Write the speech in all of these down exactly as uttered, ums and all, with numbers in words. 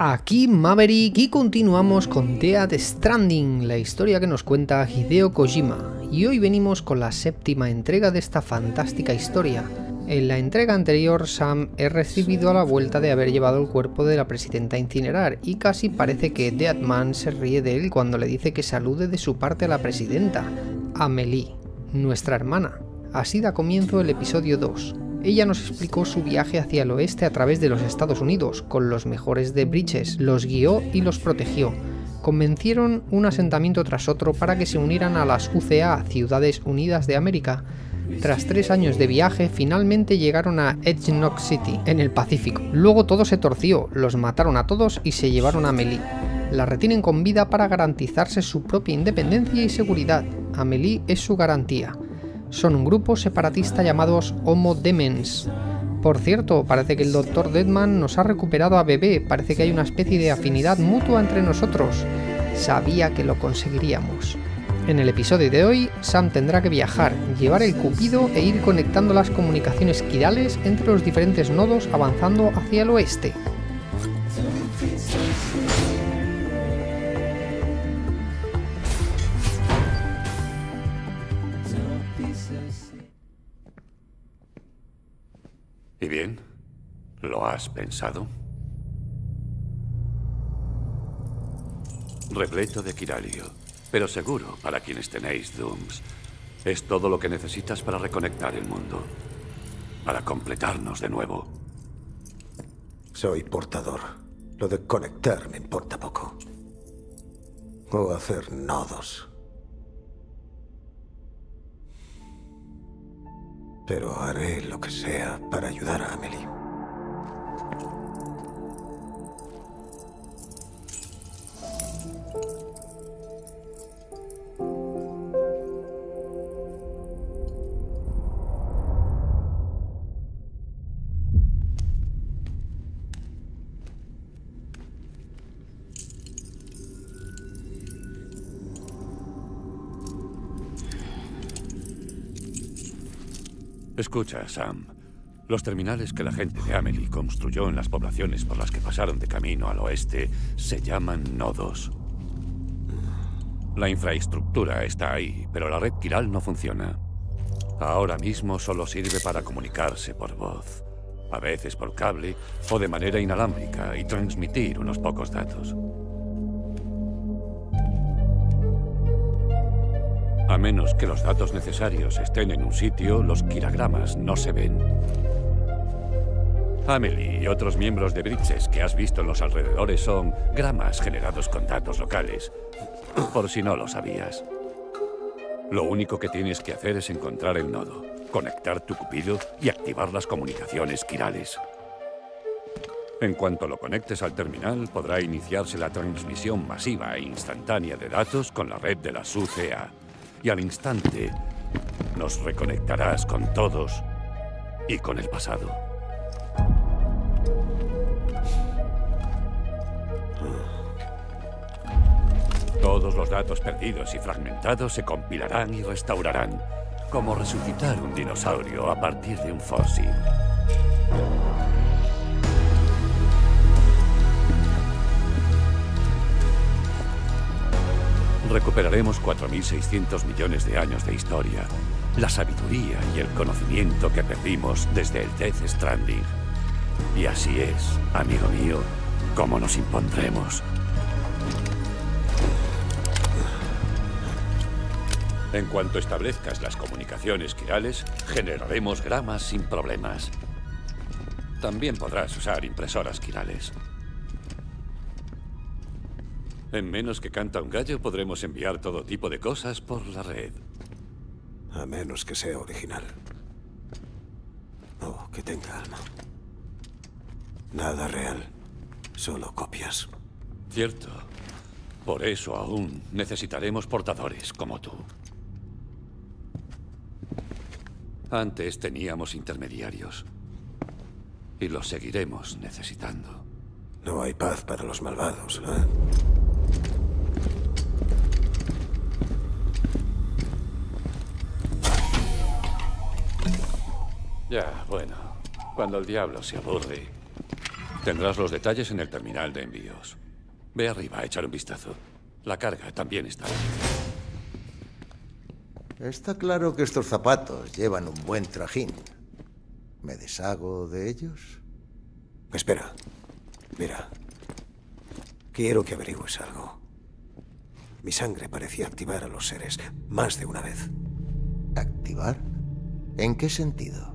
Aquí Maverick y continuamos con Death Stranding, la historia que nos cuenta Hideo Kojima, y hoy venimos con la séptima entrega de esta fantástica historia. En la entrega anterior, Sam es recibido a la vuelta de haber llevado el cuerpo de la presidenta a incinerar, y casi parece que Deadman se ríe de él cuando le dice que salude de su parte a la presidenta, Amélie, nuestra hermana. Así da comienzo el episodio dos. Ella nos explicó su viaje hacia el oeste a través de los Estados Unidos, con los mejores de Bridges, los guió y los protegió. Convencieron un asentamiento tras otro para que se unieran a las U C A, Ciudades Unidas de América. Tras tres años de viaje, finalmente llegaron a Edge Knot City, en el Pacífico. Luego todo se torció, los mataron a todos y se llevaron a Amélie. La retienen con vida para garantizarse su propia independencia y seguridad. Amélie es su garantía. Son un grupo separatista llamados Homo Demens. Por cierto, parece que el doctor Deadman nos ha recuperado a B B, parece que hay una especie de afinidad mutua entre nosotros. Sabía que lo conseguiríamos. En el episodio de hoy, Sam tendrá que viajar, llevar el Cúpido e ir conectando las comunicaciones quirales entre los diferentes nodos avanzando hacia el oeste. ¿Y bien? ¿Lo has pensado? Repleto de Quiralio, pero seguro para quienes tenéis Dooms. Es todo lo que necesitas para reconectar el mundo, para completarnos de nuevo. Soy portador. Lo de conectar me importa poco. O hacer nodos. Pero haré lo que sea para ayudar a Amélie. Escucha, Sam. Los terminales que la gente de Amélie construyó en las poblaciones por las que pasaron de camino al oeste se llaman nodos. La infraestructura está ahí, pero la red quiral no funciona. Ahora mismo solo sirve para comunicarse por voz, a veces por cable o de manera inalámbrica, y transmitir unos pocos datos. A menos que los datos necesarios estén en un sitio, los quiragramas no se ven. Amélie y otros miembros de Bridges que has visto en los alrededores son gramas generados con datos locales, por si no lo sabías. Lo único que tienes que hacer es encontrar el nodo, conectar tu Cúpido y activar las comunicaciones quirales. En cuanto lo conectes al terminal, podrá iniciarse la transmisión masiva e instantánea de datos con la red de las U C A. Y al instante nos reconectarás con todos y con el pasado. Todos los datos perdidos y fragmentados se compilarán y restaurarán, como resucitar un dinosaurio a partir de un fósil. Recuperaremos cuatro mil seiscientos millones de años de historia, la sabiduría y el conocimiento que perdimos desde el Death Stranding. Y así es, amigo mío, como nos impondremos. En cuanto establezcas las comunicaciones quirales, generaremos gramas sin problemas. También podrás usar impresoras quirales. En menos que canta un gallo, podremos enviar todo tipo de cosas por la red. A menos que sea original. O que tenga alma. Nada real. Solo copias. Cierto. Por eso aún necesitaremos portadores como tú. Antes teníamos intermediarios. Y los seguiremos necesitando. No hay paz para los malvados, ¿eh? Ya, bueno, cuando el diablo se aburre, Tendrás los detalles en el terminal de envíos. Ve arriba a echar un vistazo. La carga también está. Está claro que estos zapatos llevan un buen trajín. ¿Me deshago de ellos? Espera. Mira. Quiero que averigües algo. Mi sangre parecía activar a los seres más de una vez. ¿Activar? ¿En qué sentido?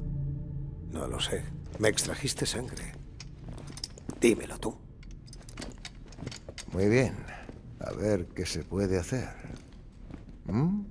No lo sé. Me extrajiste sangre. Dímelo tú. Muy bien. A ver qué se puede hacer. ¿Mm?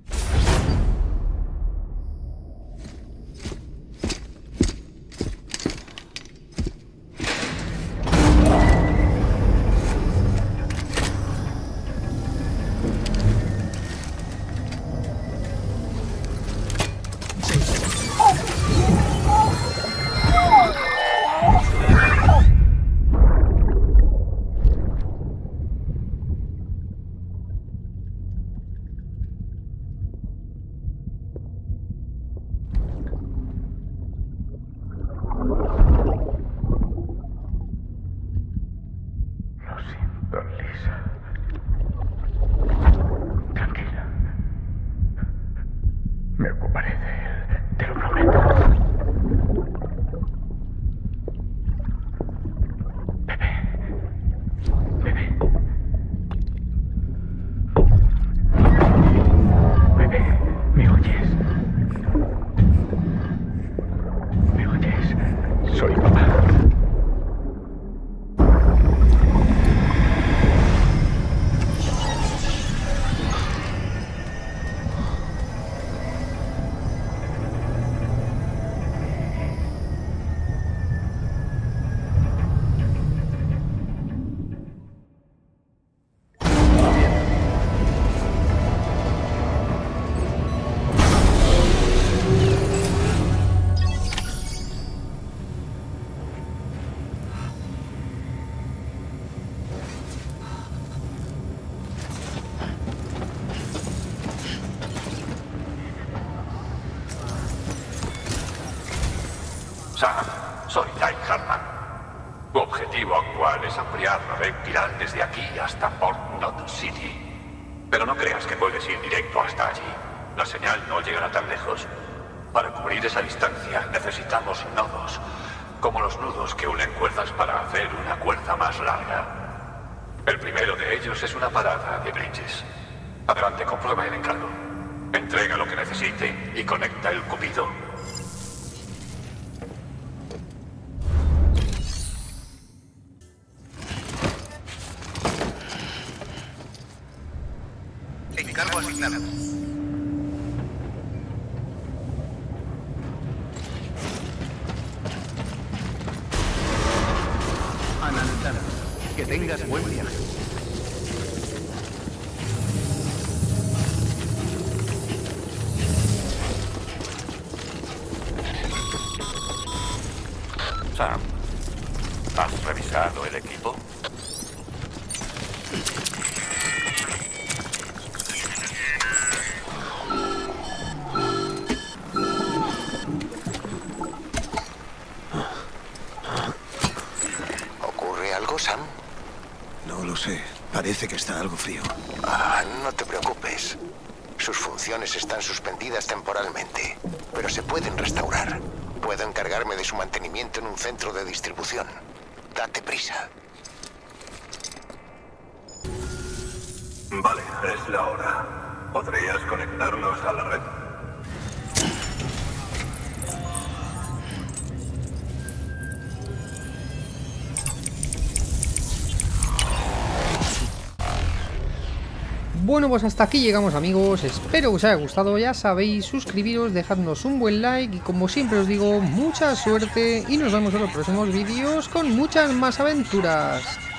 Soy Die-Hardman. Tu objetivo actual es ampliar la Red Quiral desde aquí hasta Port Knot City. Pero no creas que puedes ir directo hasta allí. La señal no llegará tan lejos. Para cubrir esa distancia necesitamos nodos, como los nudos que unen cuerdas para hacer una cuerda más larga. El primero de ellos es una parada de Bridges. Adelante, comprueba el encargo. Entrega lo que necesite y conecta el Cúpido. Que tengas buen viaje. Sam, ¿has revisado el equipo? Parece que está algo frío. Ah, no te preocupes. Sus funciones están suspendidas temporalmente, pero se pueden restaurar. Puedo encargarme de su mantenimiento en un centro de distribución. Date prisa. Vale, es la hora. ¿Podrías conectarnos a la red? Bueno, pues hasta aquí llegamos, amigos. Espero que os haya gustado. Ya sabéis, suscribiros, dejadnos un buen like y, como siempre os digo, mucha suerte y nos vemos en los próximos vídeos con muchas más aventuras.